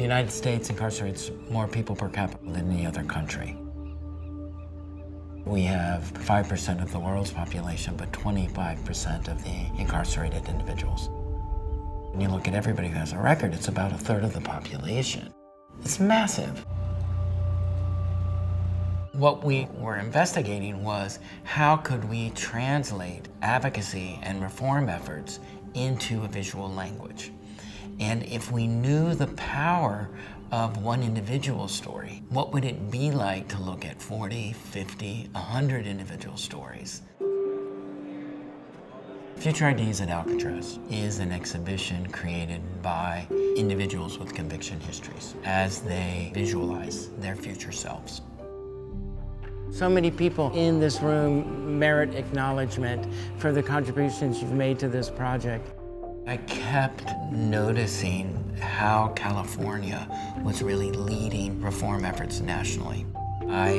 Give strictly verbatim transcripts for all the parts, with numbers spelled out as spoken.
The United States incarcerates more people per capita than any other country. We have five percent of the world's population, but twenty-five percent of the incarcerated individuals. When you look at everybody who has a record, it's about a third of the population. It's massive. What we were investigating was how could we translate advocacy and reform efforts into a visual language? And if we knew the power of one individual's story, what would it be like to look at forty, fifty, a hundred individual stories? Future I Ds at Alcatraz is an exhibition created by individuals with conviction histories as they visualize their future selves. So many people in this room merit acknowledgement for the contributions you've made to this project. I kept noticing how California was really leading reform efforts nationally. I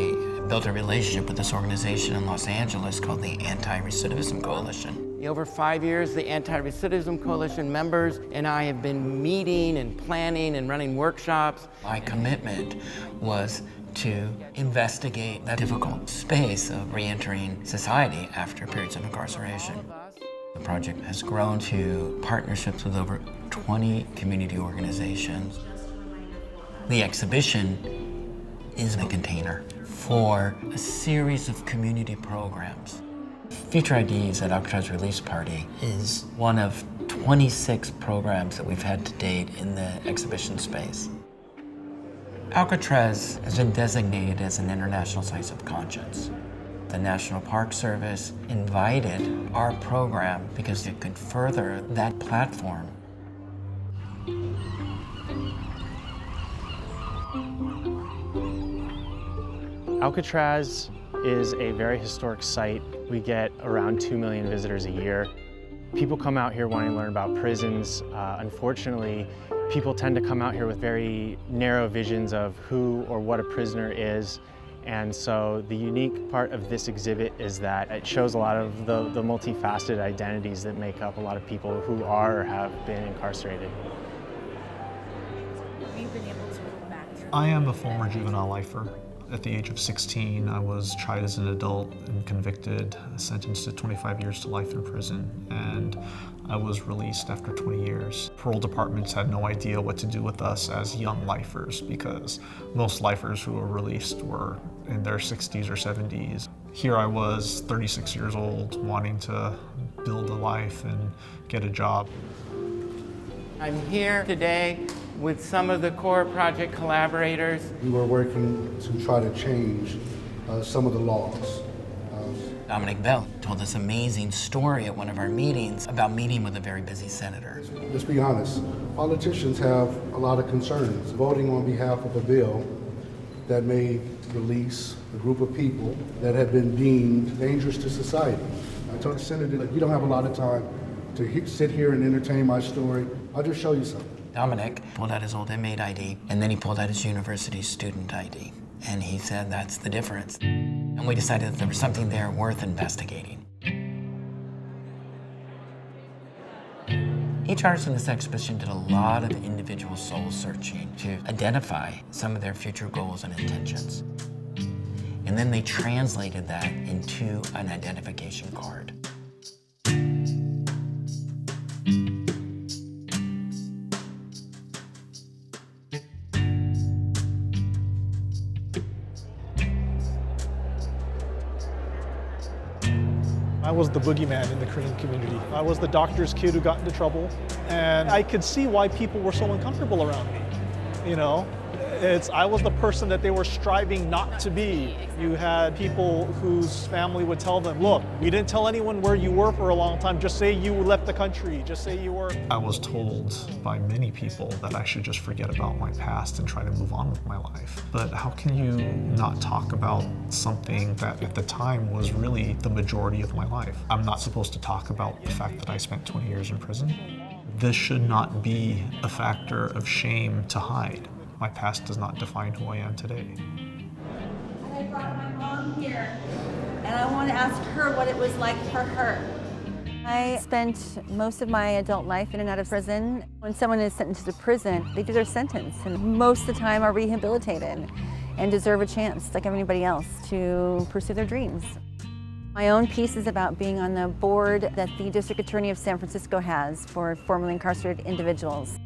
built a relationship with this organization in Los Angeles called the Anti-Recidivism Coalition. Over five years, the Anti-Recidivism Coalition members and I have been meeting and planning and running workshops. My commitment was to investigate that difficult space of reentering society after periods of incarceration. The project has grown to partnerships with over twenty community organizations. The exhibition is a container for a series of community programs. Future I Ds at Alcatraz Release Party is one of twenty-six programs that we've had to date in the exhibition space. Alcatraz has been designated as an international site of conscience. The National Park Service invited our program because it could further that platform. Alcatraz is a very historic site. We get around two million visitors a year. People come out here wanting to learn about prisons. Uh, unfortunately, people tend to come out here with very narrow visions of who or what a prisoner is. And so the unique part of this exhibit is that it shows a lot of the, the multifaceted identities that make up a lot of people who are or have been incarcerated. I am a former juvenile lifer. At the age of sixteen, I was tried as an adult and convicted, sentenced to twenty-five years to life in prison, and I was released after twenty years. Parole departments had no idea what to do with us as young lifers because most lifers who were released were in their sixties or seventies. Here I was, thirty-six years old, wanting to build a life and get a job. I'm here today with some of the core project collaborators. We were working to try to change uh, some of the laws. Uh, Dominic Bell told this amazing story at one of our meetings about meeting with a very busy senator. Let's be honest, politicians have a lot of concerns. Voting on behalf of a bill that may release a group of people that have been deemed dangerous to society. I told the senator, you don't have a lot of time to he sit here and entertain my story. I'll just show you something. Dominic pulled out his old inmate I D, and then he pulled out his university student I D. And he said, that's the difference. And we decided that there was something there worth investigating. Each artist in this exhibition did a lot of individual soul searching to identify some of their future goals and intentions. And then they translated that into an identification card. I was the boogeyman in the Korean community. I was the doctor's kid who got into trouble, and I could see why people were so uncomfortable around me. You know, it's I was the person that they were striving not to be. You had people whose family would tell them, look, we didn't tell anyone where you were for a long time. Just say you left the country. Just say you were. I was told by many people that I should just forget about my past and try to move on with my life. But how can you not talk about something that at the time was really the majority of my life? I'm not supposed to talk about the fact that I spent twenty years in prison. This should not be a factor of shame to hide. My past does not define who I am today. I brought my mom here, and I want to ask her what it was like for her. I spent most of my adult life in and out of prison. When someone is sentenced to prison, they do their sentence, and most of the time are rehabilitated and deserve a chance, like everybody else, to pursue their dreams. My own piece is about being on the board that the District Attorney of San Francisco has for formerly incarcerated individuals.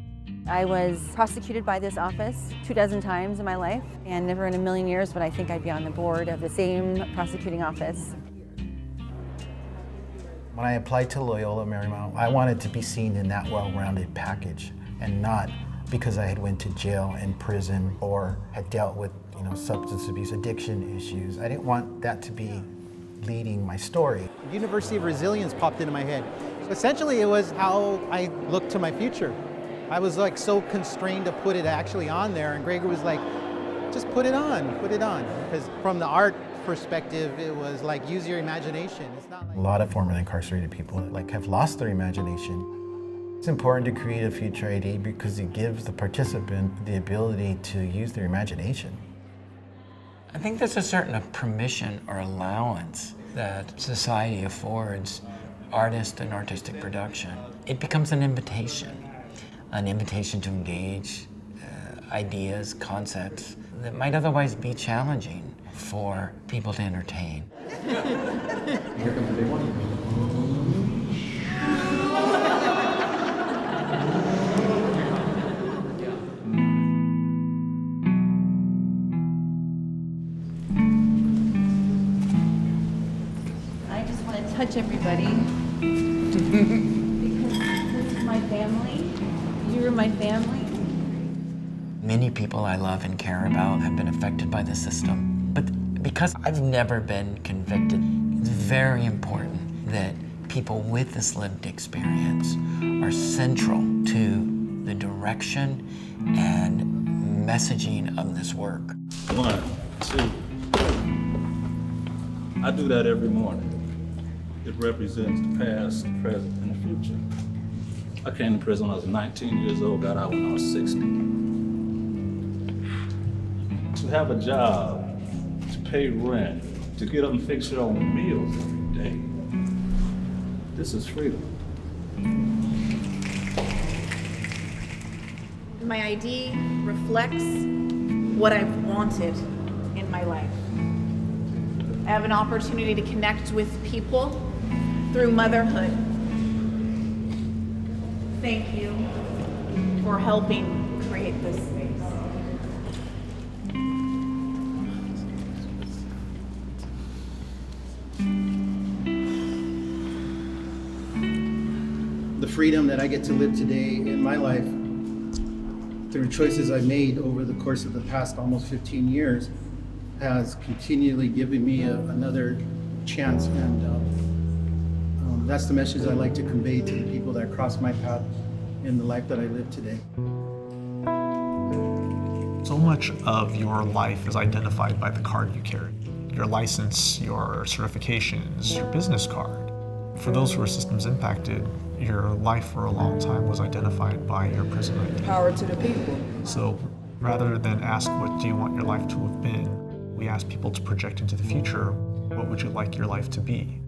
I was prosecuted by this office two dozen times in my life, and never in a million years would I think I'd be on the board of the same prosecuting office. When I applied to Loyola Marymount, I wanted to be seen in that well-rounded package, and not because I had went to jail and prison or had dealt with, you know, substance abuse, addiction issues. I didn't want that to be leading my story. University of Resilience popped into my head. Essentially, it was how I looked to my future. I was like so constrained to put it actually on there, and Gregor was like, just put it on, put it on. Because from the art perspective, it was like, use your imagination. It's not like a lot of formerly incarcerated people like have lost their imagination. It's important to create a future I D because it gives the participant the ability to use their imagination. I think there's a certain permission or allowance that society affords artists and artistic production. It becomes an invitation. An invitation to engage uh, ideas, concepts that might otherwise be challenging for people to entertain. Here comes the big one. I just want to touch everybody because this is my family. You're my family. Many people I love and care about have been affected by the system, but because I've never been convicted, it's very important that people with this lived experience are central to the direction and messaging of this work. One, two. I do that every morning. It represents the past, the present, and the future. I came to prison when I was nineteen years old, got out when I was sixty. To have a job, to pay rent, to get up and fix your own meals every day, this is freedom. My I D reflects what I've wanted in my life. I have an opportunity to connect with people through motherhood. Thank you for helping create this space. The freedom that I get to live today in my life through choices I've made over the course of the past almost fifteen years has continually given me a, another chance, and uh, that's the message I like to convey to the people that cross my path in the life that I live today. So much of your life is identified by the card you carry. Your license, your certifications, your business card. For those who are systems impacted, your life for a long time was identified by your prison I D. Power to the people. So rather than ask what do you want your life to have been, we ask people to project into the future, what would you like your life to be?